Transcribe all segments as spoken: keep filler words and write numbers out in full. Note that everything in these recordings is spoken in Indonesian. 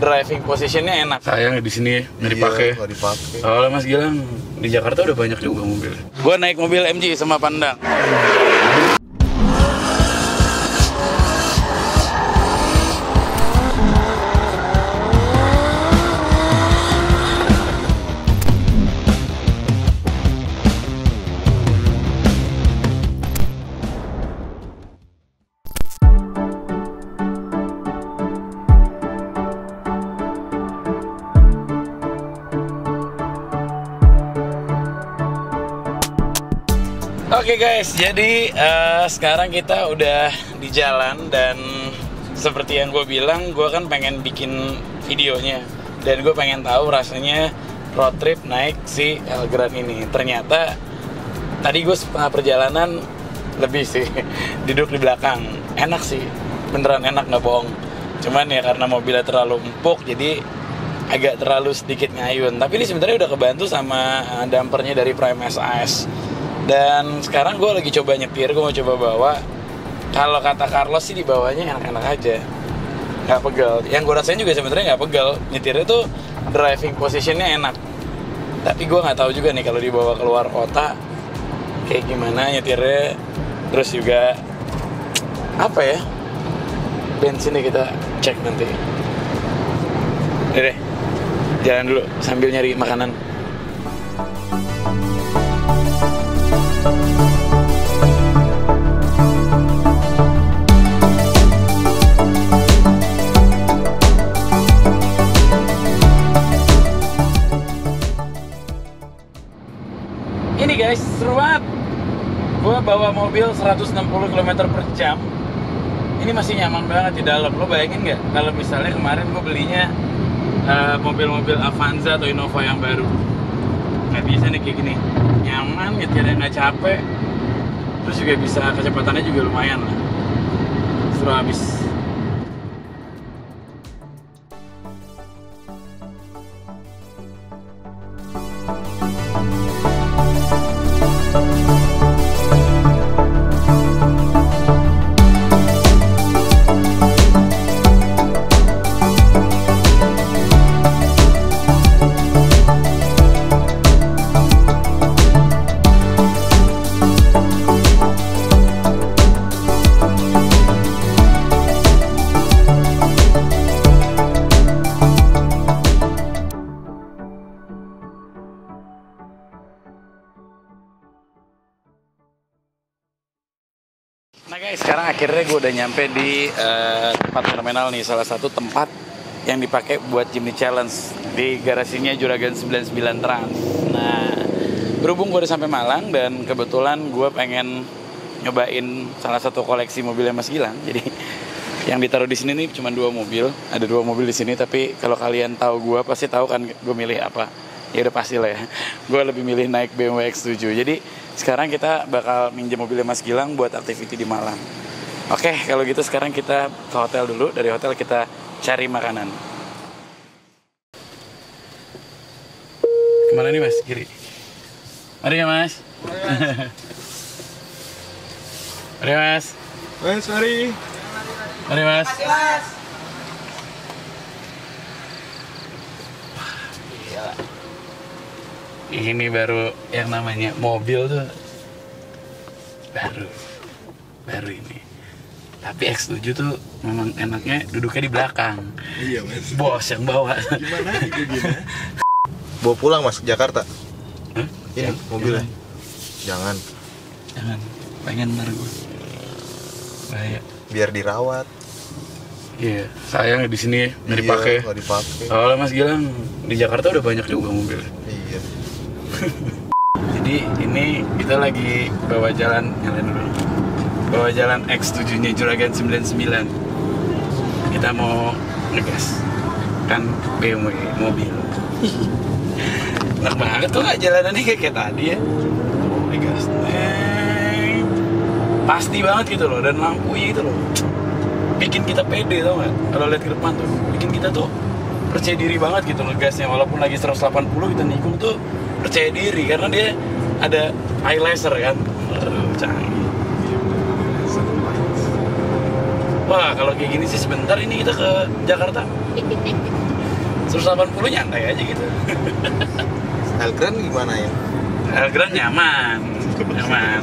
driving positionnya enak. Sayang di sini nggak dipakai. Iya, nggak dipakai. Soalnya Mas Gilang di Jakarta udah banyak juga mobil. Gua naik mobil M G sama Pandang. Oke okay guys, jadi uh, sekarang kita udah di jalan dan seperti yang gue bilang, gue kan pengen bikin videonya dan gue pengen tahu rasanya road trip naik si Elgrand ini. Ternyata tadi gue setengah perjalanan lebih sih, duduk di belakang, enak sih, beneran enak nggak bohong. Cuman ya karena mobilnya terlalu empuk, jadi agak terlalu sedikit ngayun. Tapi ini sebenarnya udah kebantu sama dampernya dari Prime S A S. Dan sekarang gue lagi coba nyetir, gue mau coba bawa. Kalau kata Carlos sih dibawanya enak-enak aja, nggak pegel. Yang gue rasain juga sebenarnya nggak pegel. Nyetirnya tuh driving positionnya enak. Tapi gue nggak tahu juga nih kalau dibawa keluar kota kayak gimana nyetirnya. Terus juga apa ya? Bensinnya kita cek nanti. Udah deh, jalan dulu sambil nyari makanan. Ini guys, seru banget. Gue bawa mobil seratus enam puluh kilometer per jam. Ini masih nyaman banget di dalam. Lo bayangin gak kalau misalnya kemarin gue belinya mobil-mobil uh, Avanza atau Innova yang baru. Gak bisa nih kayak gini, nyaman, nyetirnya nggak capek, terus juga bisa kecepatannya juga lumayan lah, seru habis. Sekarang akhirnya gue udah nyampe di uh, tempat terminal nih, salah satu tempat yang dipakai buat Jimny Challenge di garasinya Juragan sembilan puluh sembilan Trans. Nah, berhubung gue udah sampai Malang dan kebetulan gue pengen nyobain salah satu koleksi mobilnya Mas Gilang. Jadi yang ditaruh di sini nih cuma dua mobil, ada dua mobil di sini. Tapi kalau kalian tahu gue pasti tahu kan gue milih apa. Ya udah pasti lah ya, gue lebih milih naik B M W X tujuh. Jadi sekarang kita bakal minjem mobilnya Mas Gilang buat activity di Malang. Oke, kalau gitu sekarang kita ke hotel dulu. Dari hotel kita cari makanan. Kemana nih Mas? Kiri? Mari ya Mas. Mari Mas. Mas, mari. Mari Mas. Ini baru yang namanya mobil tuh baru, baru ini. Tapi X tujuh tuh memang enaknya duduknya di belakang. Iya Mas. Bos yang bawa. Gimana? Gimana? Bawa pulang Mas ke Jakarta. Hah? Ini ya, mobilnya. Jangan. Jangan. Pengen ntar gue. Bahaya. Biar dirawat. Iya, sayang di sini nggak dipakai. Iya, nggak dipakai. Soalnya Mas Gilang di Jakarta udah banyak juga mobil. Iya. Jadi ini kita lagi bawa jalan jalan dulu. Bawa jalan X tujuh-nya Juragan sembilan puluh sembilan. Kita mau ngegas kan B M W mobil. Enak banget tuh nggak jalanannya kayak, kayak tadi ya. Ngegas. Eh, pasti banget gitu loh, dan lampunya itu loh. Bikin kita pede tau gak, kalau lihat ke depan tuh bikin kita tuh percaya diri banget gitu ngegasnya. Walaupun lagi seratus delapan puluh kita nikung tuh percaya diri karena dia ada eye laser kan. Aduh, canggih. Wah, kalau kayak gini sih sebentar ini kita ke Jakarta. seratus delapan puluh nyantai aja gitu. Style Grand gimana ya? Style Grand nyaman, nyaman.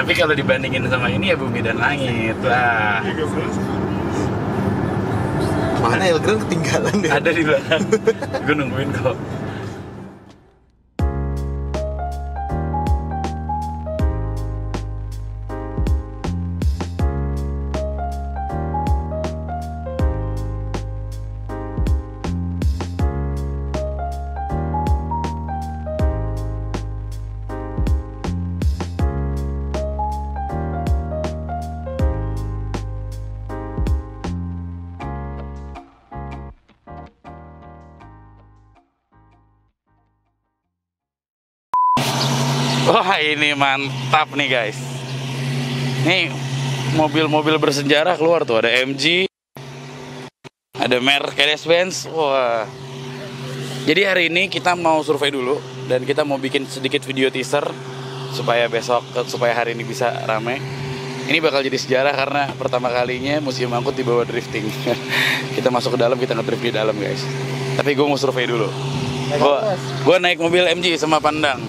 Tapi kalau dibandingin sama ini ya bumi dan langit lah. Mana Elgren ketinggalan deh. Ada di belakang. Gue nungguin kok. Wah ini mantap nih guys. Nih mobil-mobil bersejarah keluar tuh. Ada M G, ada Mercedes-Benz. Wah. Jadi hari ini kita mau survei dulu, dan kita mau bikin sedikit video teaser supaya besok, supaya hari ini bisa rame. Ini bakal jadi sejarah karena pertama kalinya Museum Angkut dibawa drifting. Kita masuk ke dalam, kita ngedrift di dalam guys. Tapi gue mau survei dulu. Gua, gua naik mobil M G sama Pandang.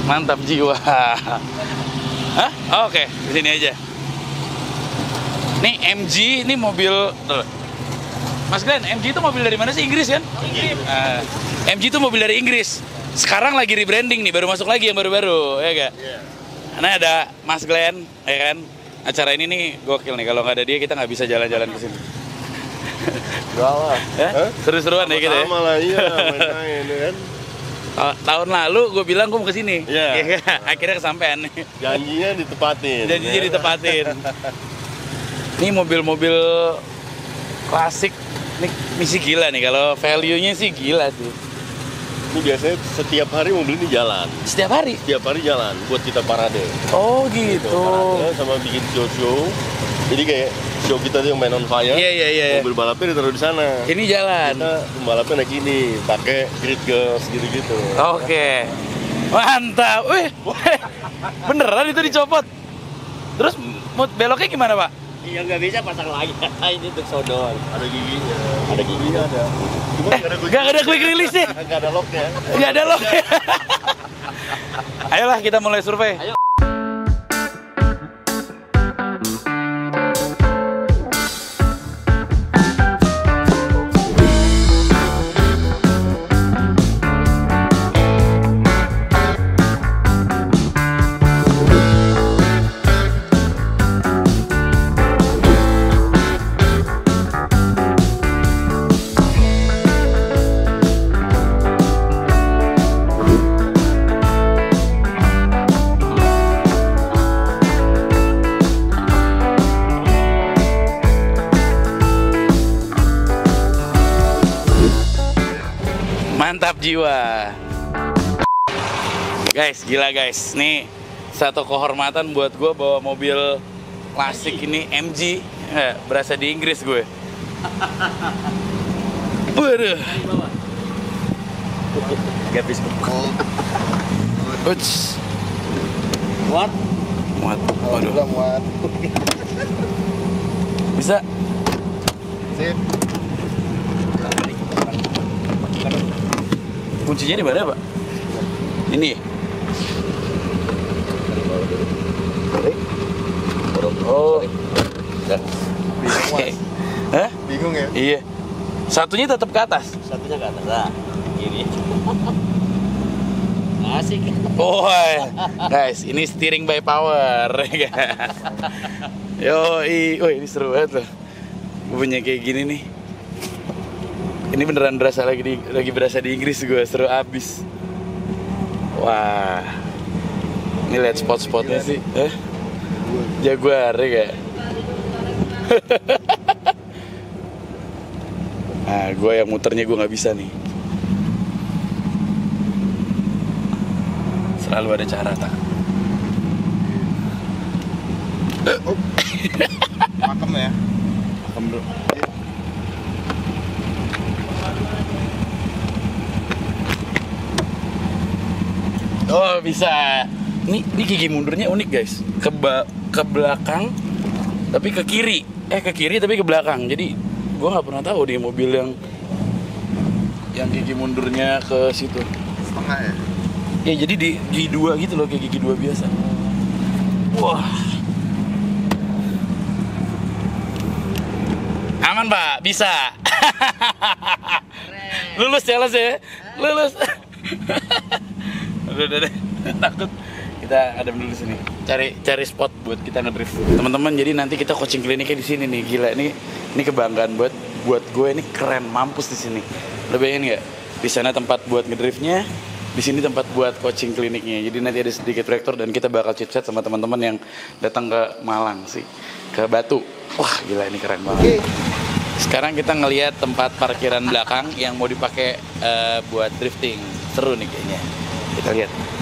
Mantap jiwa. Hah? Oh, oke, okay. Di sini aja. Nih M G, ini mobil. Tuh. Mas Glenn, M G itu mobil dari mana sih? Inggris kan? Inggris. Uh, M G itu mobil dari Inggris. Sekarang lagi rebranding nih, baru masuk lagi yang baru-baru, ya gak? Iya. Karena ada Mas Glenn, ya kan? Acara ini nih gokil nih. Kalau nggak ada dia kita nggak bisa jalan-jalan ke sini. Galah. Huh? Seru-seruan ya kita ya. Sama lah, iya. Main-main kan. Tahun lalu gue bilang gue mau kesini, yeah. Ya, akhirnya kesampean. Janjinya ditepatin. Janjinya ditepatin. Ini mobil-mobil klasik, nih misi gila nih. Kalau value-nya sih gila sih. Ini biasanya setiap hari mobil ini jalan. Setiap hari? Setiap hari jalan buat kita parade. Oh gitu. Gitu parade sama bikin show-show. Jadi kayak show kita tuh yang main on fire, yeah, yeah, yeah. Mobil balapnya ditaruh di sana. Ini jalan. Kita balapnya naik ini, pakai grid girls gitu-gitu. Oke, okay. Mantap. Wih, beneran itu dicopot. Terus beloknya gimana pak? Iya nggak bisa pasang lagi. Ini untuk sodor. Ada giginya. Ada giginya ada. Cuma eh, ada quick, gak ada quick release nih. Gak ada locknya. Gak ada locknya. Ayolah kita mulai survei. Ayo. Mantap jiwa. Guys, gila guys. Nih satu kehormatan buat gue bawa mobil klasik ini M G. Eh, berasa di Inggris gue. Waduh. Gak bisa. Uts. Muat. Muat. Waduh. Bisa. Sip. Kuncinya di mana pak? Ini. Oh. Bingung, okay. Hah? Bingung ya? Iya. Satunya tetap ke atas. Satunya ke atas. Nah, ini. Asik. Oh, guys, ini steering by power. Yo, i, oh, ini seru banget loh. Punya kayak gini nih. Ini beneran berasa lagi di, lagi berasa di Inggris gue, seru abis. Wah, ini lihat spot-spotnya sih, eh? Jaguar ya gak? Nah, gue yang muternya gue nggak bisa nih. Selalu ada cara tak? Makem ya? Makem bro. Oh bisa. Ini, ini gigi mundurnya unik guys. Ke, ke belakang tapi ke kiri. Eh ke kiri tapi ke belakang. Jadi gue nggak pernah tahu di mobil yang yang gigi mundurnya ke situ setengah ya. Ya jadi di gigi dua gitu loh, kayak gigi dua biasa. Wah. Aman Pak, bisa. Lulus challenge ya, lulus. Udah, udah, udah, takut. Kita ada dulu sini, cari cari spot buat kita ngedrift. Teman-teman, jadi nanti kita coaching kliniknya di sini nih, gila ini ini kebanggaan buat buat gue, ini keren mampus di sini. Lo bayangin nggak? Di sana tempat buat ngedriftnya, di sini tempat buat coaching kliniknya. Jadi nanti ada sedikit proyektor dan kita bakal chit-chat sama teman-teman yang datang ke Malang sih, ke Batu. Wah gila ini keren banget. Sekarang kita ngelihat tempat parkiran belakang yang mau dipakai uh, buat drifting, seru nih kayaknya. Kita lihat.